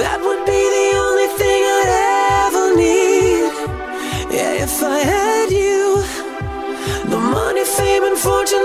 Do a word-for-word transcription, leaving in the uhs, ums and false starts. That would be the only thing I'd ever need. Yeah, if I had you, the money, fame, and fortune